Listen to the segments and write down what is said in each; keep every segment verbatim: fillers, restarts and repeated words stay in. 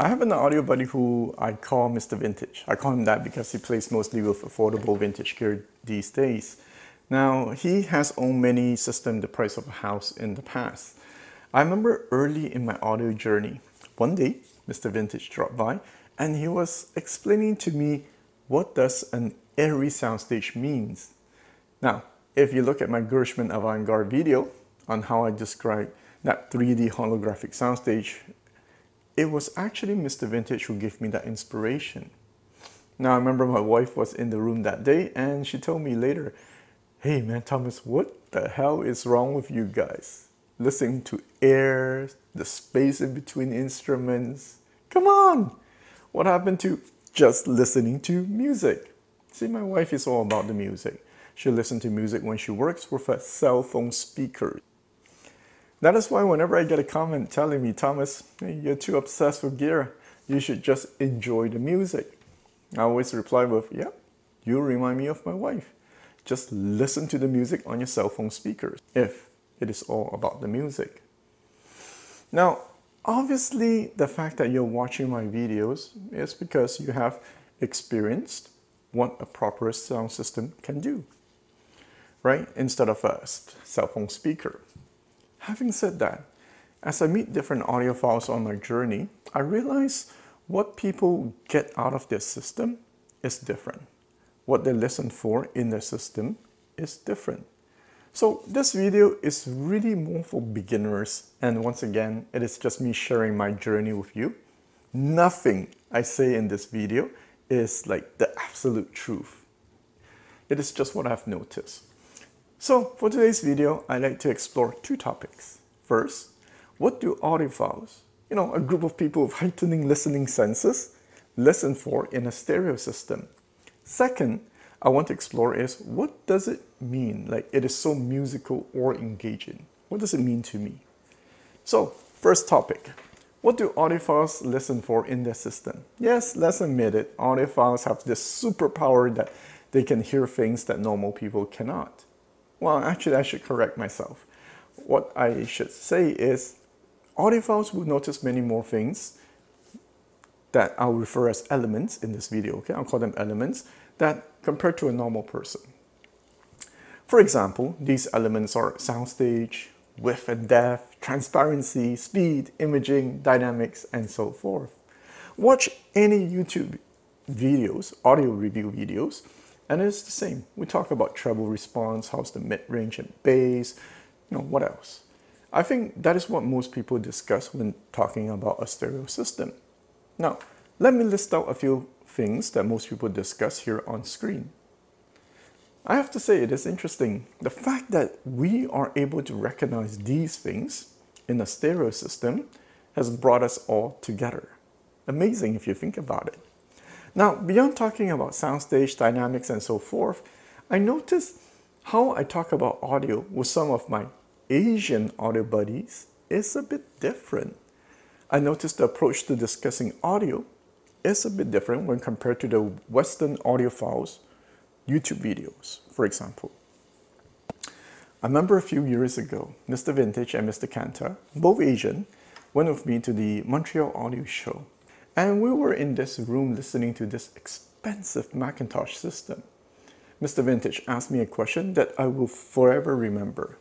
I have an audio buddy who I call Mister Vintage. I call him that because he plays mostly with affordable vintage gear these days. Now, he has owned many systems the price of a house in the past. I remember early in my audio journey, one day, Mister Vintage dropped by and he was explaining to me what does an airy soundstage means. Now, if you look at my Gershman Avant-Garde video on how I described that three D holographic soundstage, it was actually Mister Vintage who gave me that inspiration. Now, I remember my wife was in the room that day and she told me later, "Hey man, Thomas, what the hell is wrong with you guys? Listening to air, the space in between instruments. Come on! What happened to just listening to music?" See, my wife is all about the music. She listens to music when she works with her cell phone speaker. That is why whenever I get a comment telling me, "Thomas, you're too obsessed with gear, you should just enjoy the music," I always reply with, "Yep, yeah, you remind me of my wife. Just listen to the music on your cell phone speakers." If it is all about the music. Now, obviously, the fact that you're watching my videos is because you have experienced what a proper sound system can do, right? Instead of a cell phone speaker. Having said that, as I meet different audiophiles on my journey, I realize what people get out of their system is different. What they listen for in their system is different. So this video is really more for beginners, and once again, it is just me sharing my journey with you. Nothing I say in this video is like the absolute truth. It is just what I've noticed. So for today's video, I'd like to explore two topics. First, what do audiophiles, you know, a group of people with heightening listening senses, listen for in a stereo system? Second, I want to explore is what does it mean, like it is so musical or engaging? What does it mean to me? So first topic, what do audiophiles listen for in their system? Yes, let's admit it, audiophiles have this superpower that they can hear things that normal people cannot. Well, actually I should correct myself. What I should say is audiophiles will notice many more things that I'll refer as elements in this video, okay? I'll call them elements that compared to a normal person. For example, these elements are soundstage, width and depth, transparency, speed, imaging, dynamics, and so forth. Watch any YouTube videos, audio review videos, and it's the same. We talk about treble response, how's the mid-range and bass, you know, what else? I think that is what most people discuss when talking about a stereo system. Now, let me list out a few things that most people discuss here on screen. I have to say it is interesting. The fact that we are able to recognize these things in a stereo system has brought us all together. Amazing if you think about it. Now, beyond talking about soundstage, dynamics, and so forth, I noticed how I talk about audio with some of my Asian audio buddies is a bit different. I noticed the approach to discussing audio is a bit different when compared to the Western audiophiles YouTube videos, for example. I remember a few years ago, Mister Vintage and Mister Kanta, both Asian, went with me to the Montreal audio show. And we were in this room listening to this expensive McIntosh system. Mister Vintage asked me a question that I will forever remember.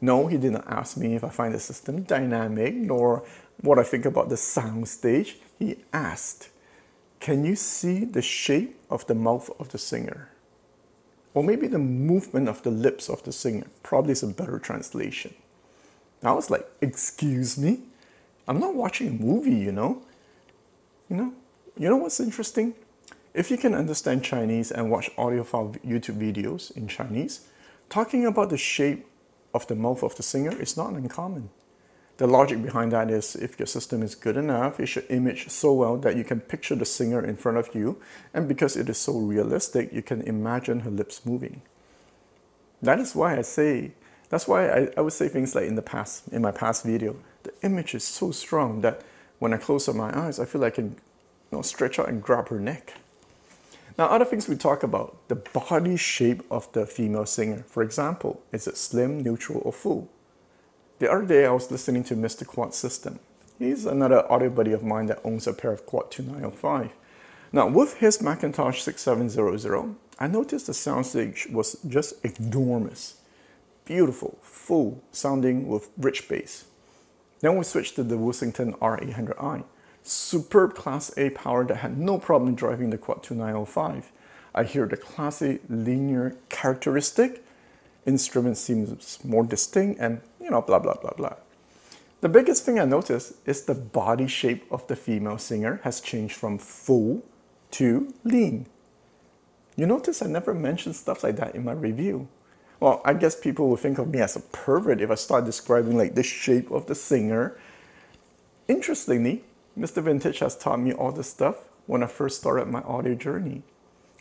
No, he did not ask me if I find the system dynamic, nor what I think about the soundstage. He asked, "Can you see the shape of the mouth of the singer?" Or maybe the movement of the lips of the singer, probably is a better translation. I was like, excuse me? I'm not watching a movie, you know? You know, you know what's interesting? If you can understand Chinese and watch audiophile YouTube videos in Chinese, talking about the shape of the mouth of the singer is not uncommon. The logic behind that is if your system is good enough, it should image so well that you can picture the singer in front of you, and because it is so realistic, you can imagine her lips moving. That is why I say, that's why I, I would say things like in the past, in my past video, the image is so strong that when I close up my eyes, I feel like I can, you know, stretch out and grab her neck. Now, other things we talk about, the body shape of the female singer. For example, is it slim, neutral, or full? The other day I was listening to Mister Quad's system. He's another audio buddy of mine that owns a pair of Quad twenty-nine oh five. Now, with his McIntosh six seven zero zero, I noticed the soundstage was just enormous. Beautiful, full sounding with rich bass. Then we switched to the Willsenton R eight hundred i. Superb Class A power that had no problem driving the Quad twenty-nine oh five. I hear the classy linear characteristic. Instrument seems more distinct and, you know, blah, blah, blah, blah. The biggest thing I noticed is the body shape of the female singer has changed from full to lean. You notice I never mentioned stuff like that in my review. Well, I guess people will think of me as a pervert if I start describing like the shape of the singer. Interestingly, Mister Vintage has taught me all this stuff when I first started my audio journey.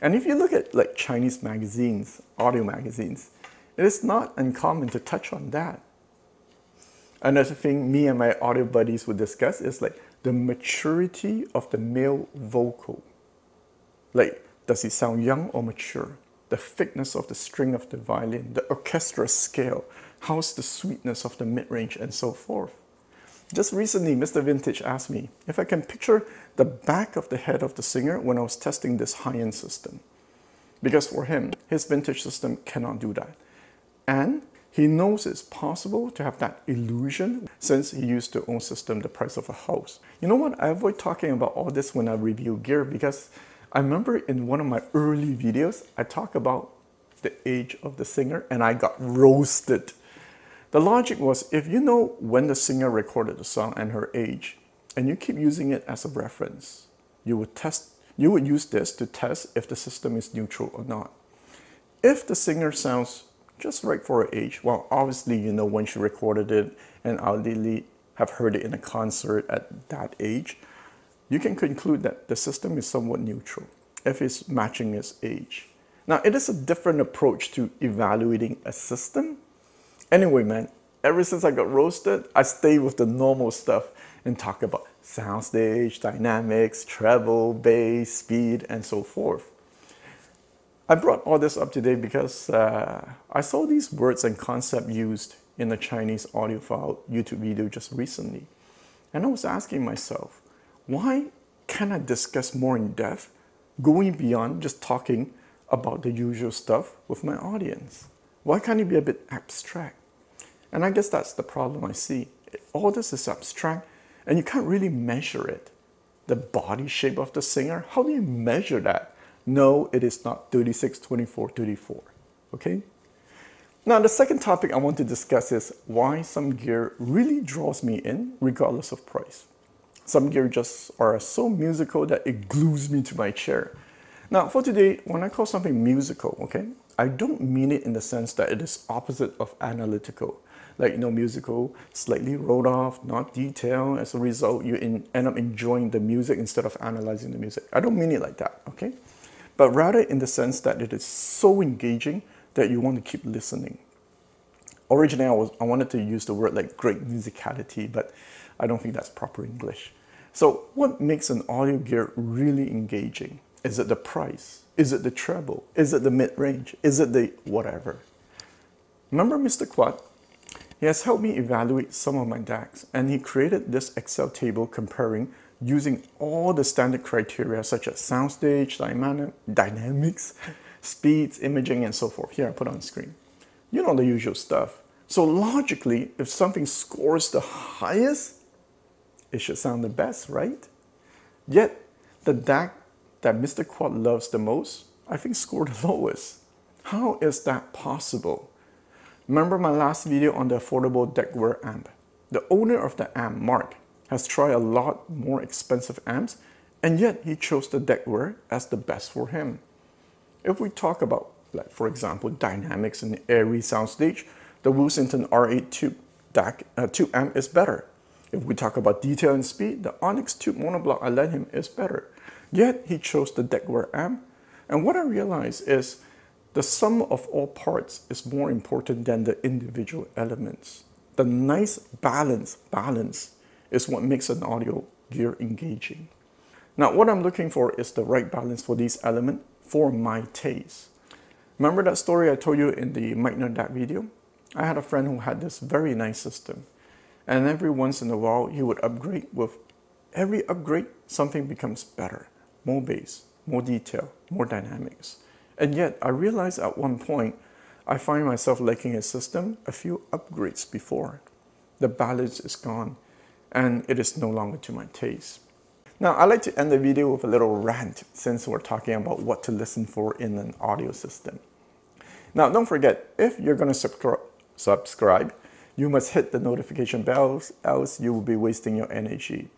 And if you look at like Chinese magazines, audio magazines, it is not uncommon to touch on that. Another thing me and my audio buddies would discuss is like the maturity of the male vocal. Like, does he sound young or mature? The thickness of the string of the violin, the orchestra scale, how's the sweetness of the mid-range, and so forth. Just recently, Mister Vintage asked me if I can picture the back of the head of the singer when I was testing this high-end system. Because for him, his vintage system cannot do that. And he knows it's possible to have that illusion since he used to own system the price of a house. You know what? I avoid talking about all this when I review gear because I remember in one of my early videos, I talk about the age of the singer and I got roasted. The logic was, if you know when the singer recorded the song and her age, and you keep using it as a reference, you would test, you would use this to test if the system is neutral or not. If the singer sounds just right for her age, well, obviously you know when she recorded it and ideally have heard it in a concert at that age, you can conclude that the system is somewhat neutral if it's matching its age. Now, it is a different approach to evaluating a system. Anyway, man, ever since I got roasted, I stay with the normal stuff and talk about soundstage, dynamics, treble, bass, speed, and so forth. I brought all this up today because uh, I saw these words and concepts used in a Chinese audiophile YouTube video just recently. And I was asking myself, why can't I discuss more in depth, going beyond just talking about the usual stuff with my audience? Why can't it be a bit abstract? And I guess that's the problem I see. All this is abstract and you can't really measure it. The body shape of the singer, how do you measure that? No, it is not thirty-six, twenty-four, thirty-four, okay? Now, the second topic I want to discuss is why some gear really draws me in regardless of price. Some gear just are so musical that it glues me to my chair. Now, for today, when I call something musical, okay, I don't mean it in the sense that it is opposite of analytical. Like, you know, musical, slightly rolled off, not detailed. As a result, you in, end up enjoying the music instead of analyzing the music. I don't mean it like that, okay? But rather in the sense that it is so engaging that you want to keep listening. Originally, I, was, I wanted to use the word like great musicality, but I don't think that's proper English. So what makes an audio gear really engaging? Is it the price? Is it the treble? Is it the mid-range? Is it the whatever? Remember Mister Quad? He has helped me evaluate some of my D A Cs, and he created this Excel table comparing using all the standard criteria such as soundstage, dynam dynamics, speeds, imaging, and so forth. Here, I put on screen. You know the usual stuff. So logically, if something scores the highest, it should sound the best, right? Yet, the D A C that Mister Quad loves the most, I think scored the lowest. How is that possible? Remember my last video on the affordable Decware amp? The owner of the amp, Mark, has tried a lot more expensive amps, and yet he chose the Decware as the best for him. If we talk about, like for example, dynamics and airy soundstage, the Willsenton R eight tube, D A C, uh, tube amp is better. If we talk about detail and speed, the Onyx tube monoblock I lent him is better. Yet he chose the Decware amp, and what I realized is the sum of all parts is more important than the individual elements. The nice balance, balance is what makes an audio gear engaging. Now, what I'm looking for is the right balance for these elements for my taste. Remember that story I told you in the Mic Nerd D A C video? I had a friend who had this very nice system. and every once in a while you would upgrade. With every upgrade, something becomes better, more bass, more detail, more dynamics. And yet I realized at one point I find myself lacking a system a few upgrades before. The balance is gone and it is no longer to my taste. Now, I like to end the video with a little rant since we're talking about what to listen for in an audio system. Now, don't forget, if you're going to subscribe, you must hit the notification bells, else you will be wasting your energy.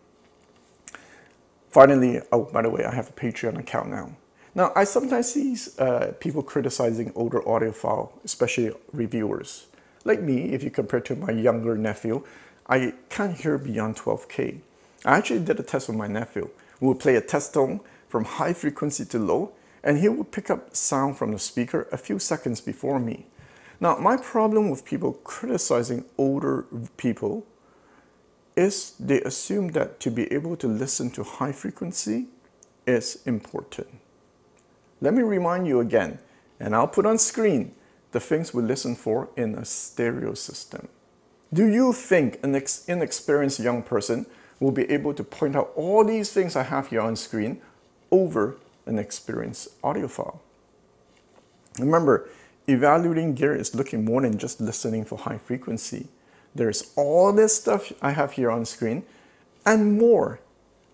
Finally, oh, by the way, I have a Patreon account now. Now, I sometimes see uh, people criticizing older audiophiles, especially reviewers. Like me, if you compare to my younger nephew, I can't hear beyond twelve K. I actually did a test with my nephew. We would play a test tone from high frequency to low, and he would pick up sound from the speaker a few seconds before me. Now, my problem with people criticizing older people is they assume that to be able to listen to high frequency is important. Let me remind you again, and I'll put on screen the things we listen for in a stereo system. Do you think an inex- inexperienced young person will be able to point out all these things I have here on screen over an experienced audiophile? Remember, evaluating gear is looking more than just listening for high frequency. There's all this stuff I have here on screen and more,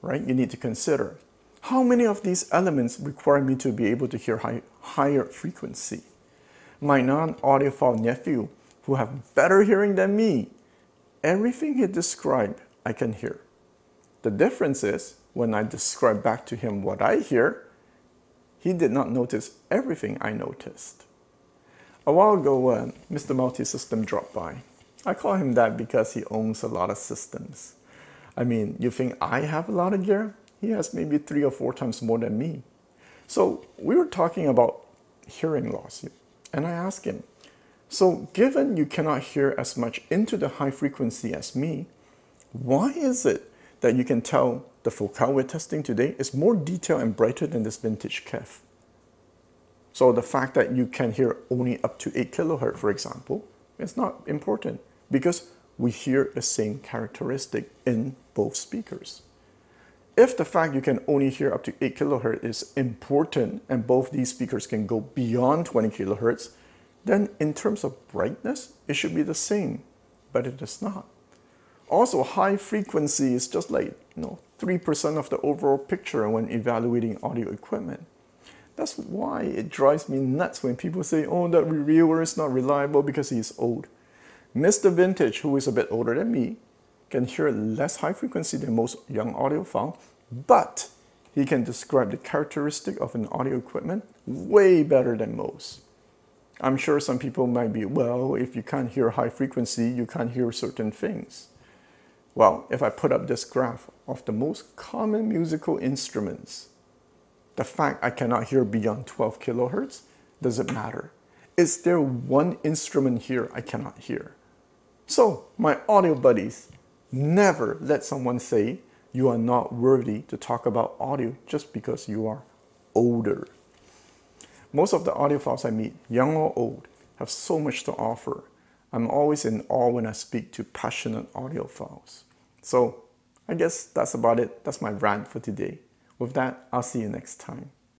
right? You need to consider how many of these elements require me to be able to hear high, higher frequency. My non-audiophile nephew, who have better hearing than me, everything he described, I can hear. The difference is, when I describe back to him what I hear, he did not notice everything I noticed. A while ago, uh, Mister Multisystem dropped by. I call him that because he owns a lot of systems. I mean, you think I have a lot of gear? He has maybe three or four times more than me. So we were talking about hearing loss, and I asked him, so given you cannot hear as much into the high frequency as me, why is it that you can tell the Focal we're testing today is more detailed and brighter than this vintage Kef? So the fact that you can hear only up to eight kilohertz, for example, is not important because we hear the same characteristic in both speakers. If the fact you can only hear up to eight kilohertz is important and both these speakers can go beyond twenty kilohertz, then in terms of brightness, it should be the same, but it is not. Also, high frequency is just like, you know, three percent of the overall picture when evaluating audio equipment. That's why it drives me nuts when people say, oh, that reviewer is not reliable because he's old. Mister Vintage, who is a bit older than me, can hear less high frequency than most young audiophile, but he can describe the characteristic of an audio equipment way better than most. I'm sure some people might be, well, if you can't hear high frequency, you can't hear certain things. Well, if I put up this graph of the most common musical instruments, the fact I cannot hear beyond twelve kilohertz doesn't matter. Is there one instrument here I cannot hear? So, my audio buddies, never let someone say you are not worthy to talk about audio just because you are older. Most of the audiophiles I meet, young or old, have so much to offer. I'm always in awe when I speak to passionate audiophiles. So I guess that's about it. That's my rant for today. With that, I'll see you next time.